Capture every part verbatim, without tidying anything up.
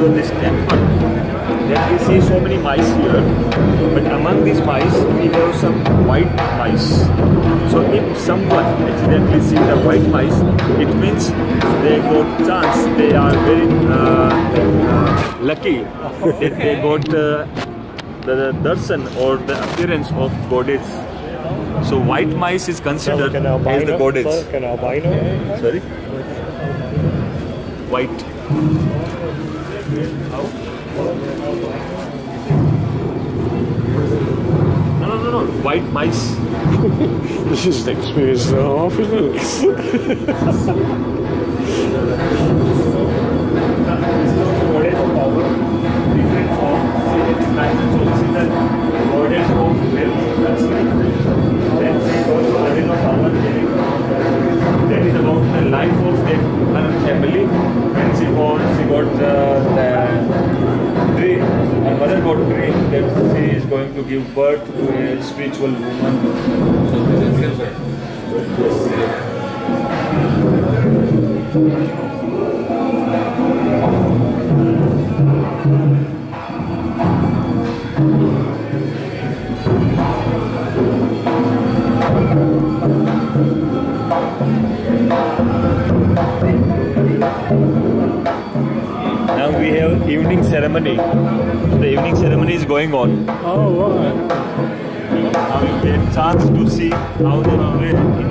this temple, then we see so many mice here, but among these mice we have some white mice. So if someone accidentally sees the white mice, it means they got chance, they are very uh, uh, lucky that they got uh, the darshan or the appearance of goddess. So white mice is considered so albino, as the goddess. Sir, can albino? Sorry? White. No, no, no, no. White mice. This is the experience of half, isn't it? That is about the life of that family. When she born, she got the dream. Her mother got dream that she is going to give birth to a spiritual woman. Now we have evening ceremony. The evening ceremony is going on. Oh wow! Now you get a chance to see how they play in evening.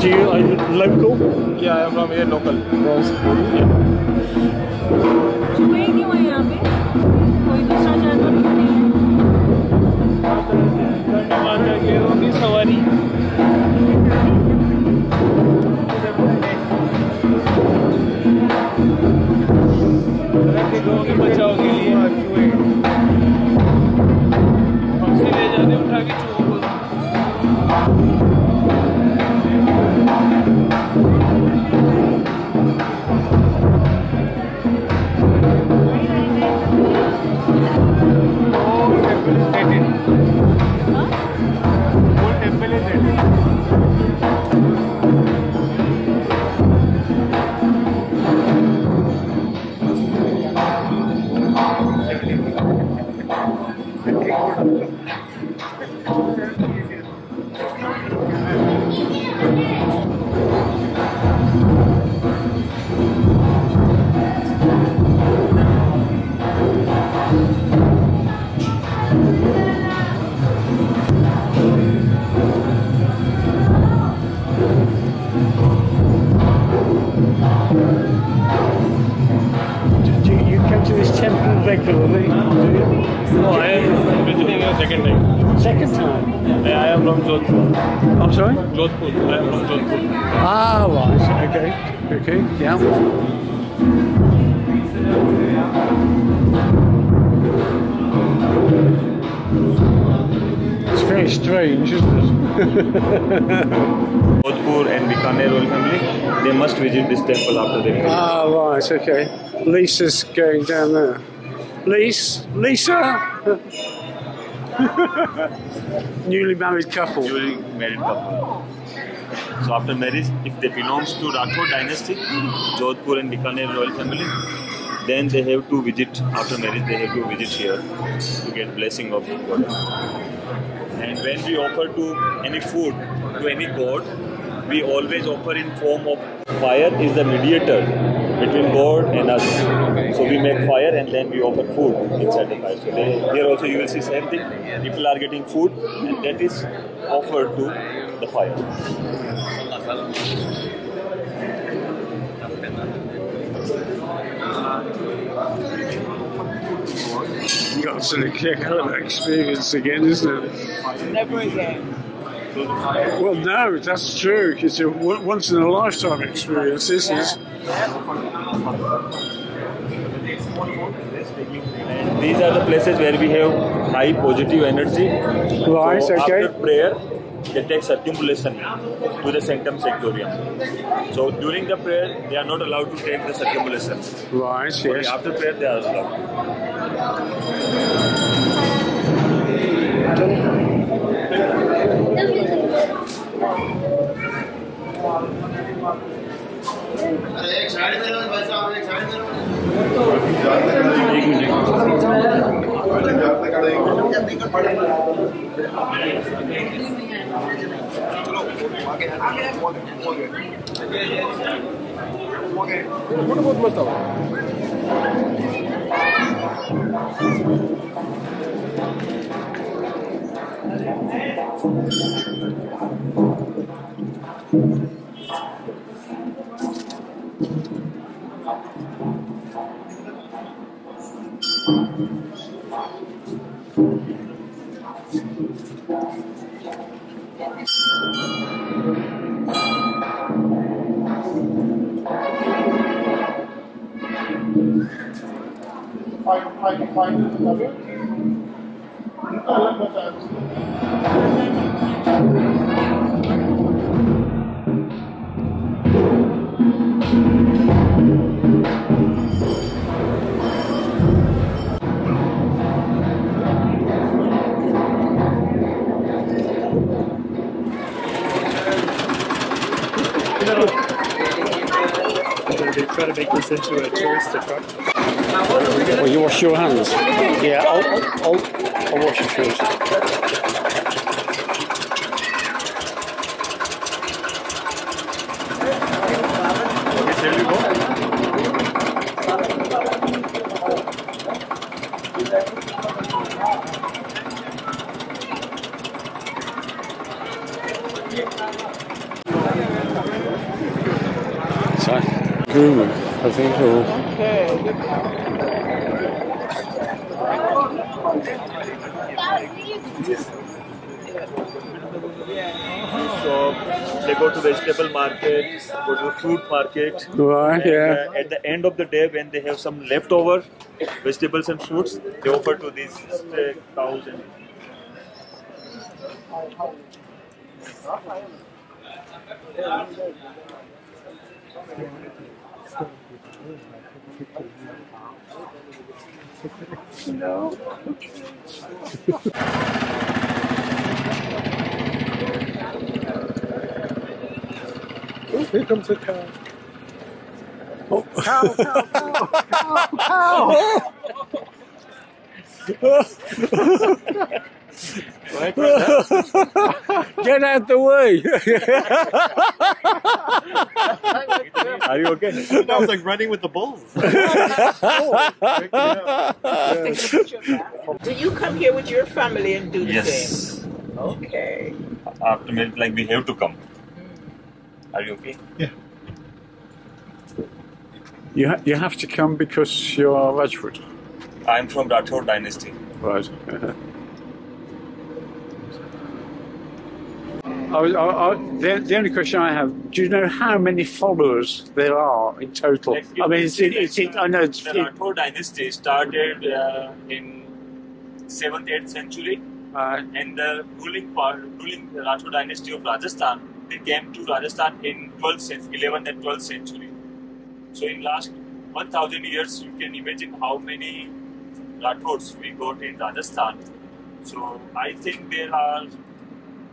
Do you, are you local? Yeah, I am from here, local. I'm sorry? Jodhpur. I am from Jodhpur. Ah, right. Okay. Okay. Yeah. It's very strange, isn't it? Jodhpur and Bikaner royal family, they must visit this temple after they come. Ah, right. Okay. Lisa's going down there. Lise? Lisa? Newly married couple. Newly married couple. So after marriage, if they belong to Rathore dynasty, Jodhpur and Bikaner royal family, then they have to visit, after marriage they have to visit here to get blessing of God. And when we offer to any food, to any god, we always offer in form of fire is the mediator between God and us. So we make fire and then we offer food inside the fire. So they, here also you will see same thing. People are getting food and that is offered to the fire. That's a hell of an experience again, isn't it? Never again. Well, no, that's true. It's a once in a lifetime experience, isn't it? And these are the places where we have high positive energy. Wow, so after prayer, they take circumambulation to the sanctum sanctorum. So during the prayer, they are not allowed to take the circumambulation. Wow, yes. But after prayer, they are allowed. Try to make this into a tourist attraction. Well, you wash your hands. Yeah, I'll, I'll, I'll wash your hands. Sorry. Guru, I think so. Okay. So they go to vegetable market, go to the fruit market. Right, and, yeah. Uh, at the end of the day, when they have some leftover vegetables and fruits, they offer to these uh, cows and. No. Oh, here comes a cow. Oh. Cow, cow, cow, cow, cow. Get out the way. Are you okay? I was like running with the bulls. Do you come here with your family and do the yes. same? Yes. Okay. After marriage, like we have to come. Are you okay? Yeah. You ha you have to come because you are Rajput. I'm from Rathore dynasty. Right. I was, I, I, the, the only question I have: do you know how many followers there are in total? Like, I mean, it's, it, it's, it, I know it's, the Rathore dynasty started uh, in seventh, eighth century, uh, and the ruling part, ruling Rathore dynasty of Rajasthan, they came to Rajasthan in twelfth, eleventh, and twelfth century. So, in last one thousand years, you can imagine how many Rathores we got in Rajasthan. So, I think there are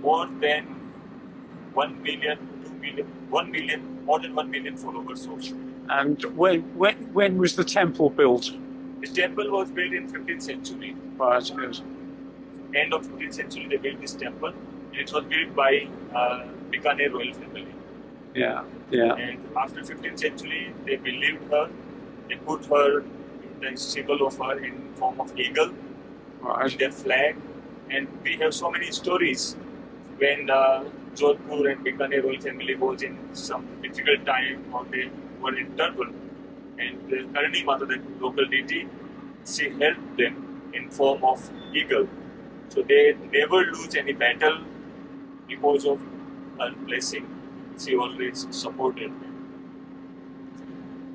more than. One million, two million, one million, more than one million followers also. And when when when was the temple built? This temple was built in fifteenth century. Right. Yes. End of fifteenth century, they built this temple. It was built by uh, Bikaner royal family. Yeah, yeah. And after fifteenth century, they believed her. They put her the symbol of her in form of eagle, right. Their flag, and we have so many stories when. Uh, Jodhpur and Bikaner royal family was in some difficult time or they were in trouble. And the Karni Mata, the local deity, she helped them in form of eagle. So they never lose any battle because of her blessing. She always supported them.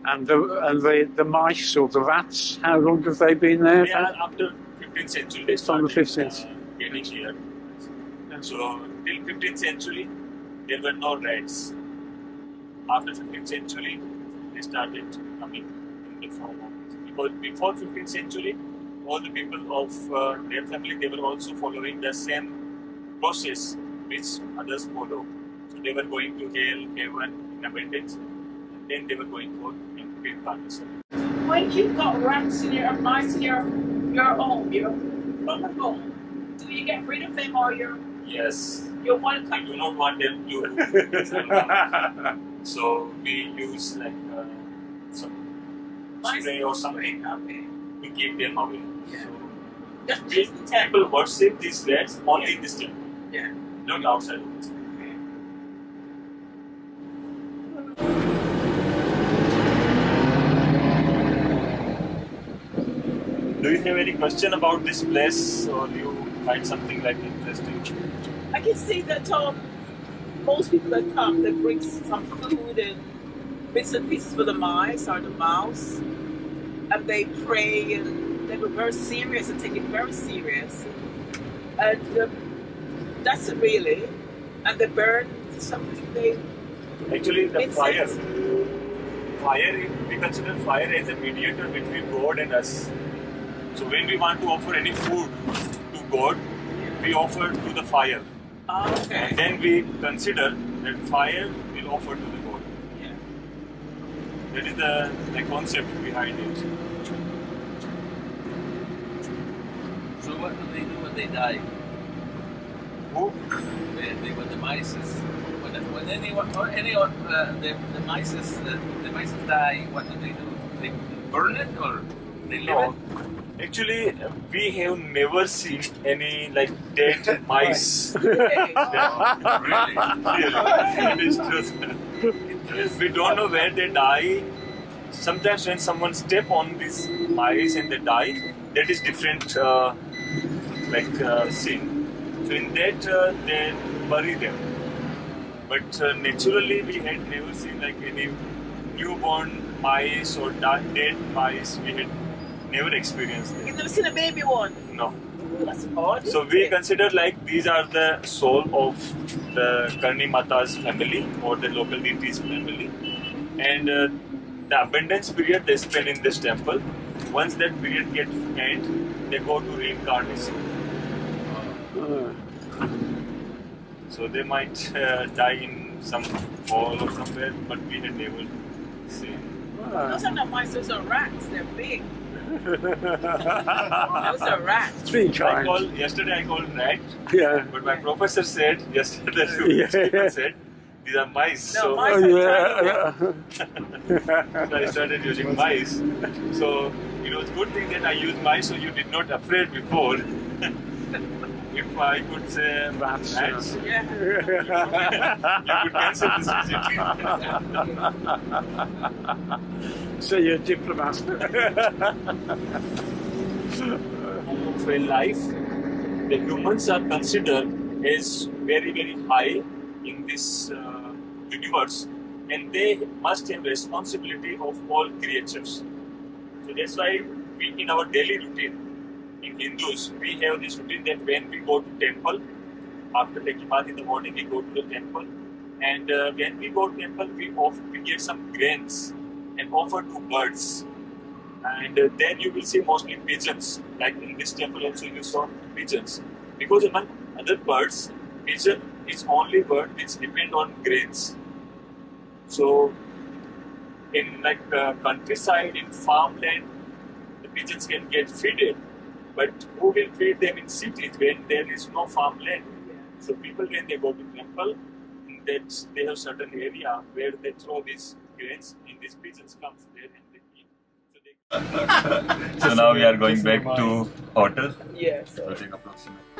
And the and the, the mice or the rats, how long have they been there? They are after fifteenth century. They started, from the fifteenth. Uh, getting here. So till fifteenth century, there were no rats. After fifteenth century, they started coming in the form of, because before fifteenth century, all the people of uh, their family, they were also following the same process which others follow. So they were going to hell, heaven in abundance. Then they were going for and partnership. When you've got rats in your mice in your your home, your proper home, do you get rid of them or your yes? You want to. I do not want them to. So we use like uh, some mice spray or something. Okay. We keep them away. Yeah. So just people worship these rats only yeah. in this temple. Yeah. Not outside of this. Do you have any question about this place, or do you find something like interesting? I can see that um, most people that come, they bring some food and bits and pieces for the mice or the mouse, and they pray, and they were very serious and take it very serious. And uh, that's it really. And they burn something they... Actually, the fire, fire, we consider fire as a mediator between God and us. So when we want to offer any food to God, we offer to the fire. Ah, okay. And then we consider that fire will offer to the God. Yeah. That is the, the concept behind it. So what do they do when they die? Who? They, they were the mice. When, when anyone, or any of uh, the, the mice, the, the mice die, what do they do? They burn it or they live it? Actually, we have never seen any like dead mice. Really? Really? It's just, we don't know where they die. Sometimes when someone step on these mice and they die, that is different uh, like uh, sin. So in that uh, they bury them. But uh, naturally, we had never seen like any newborn mice or dead mice. We had never experienced it. You've never seen a baby one? No. That's odd. So we consider like these are the soul of the Karni Mata's family or the local deity's family, and uh, the abundance period they spend in this temple. Once that period gets end, they go to reincarnation. Uh, so they might uh, die in some hall or somewhere, but we had never seen. Uh, Those are not mice, those are rats, they're big. Those are rats. Three kinds. I called, yesterday I called rat, yeah. but my professor said, yesterday yeah. the said, these are mice. No, so mice oh, are yeah. So I started using mice. So it was a good thing that I used mice, so you did not afraid before. If I could say rats, rats. Yeah. You could cancel this visit. So you're a diplomat. So in life, the humans are considered as very, very high in this uh, universe, and they must have responsibility of all creatures. So that's why we, in our daily routine, in Hindus, we have this routine that when we go to temple, after taking bath in the morning, we go to the temple, and uh, when we go to temple, we offer, we get some grains and offer to birds, and uh, then you will see mostly pigeons. Like in this temple also you saw pigeons, because among other birds, pigeon is only bird which depend on grains. So in like uh, countryside, in farmland, the pigeons can get fed. But who will feed them in cities when there is no farmland? Yeah. So people, when they go to temple, that they have certain area where they throw these grains, and these pigeons come there and they eat. So, they... so now we are going back to hotel. Yes. Yeah, so.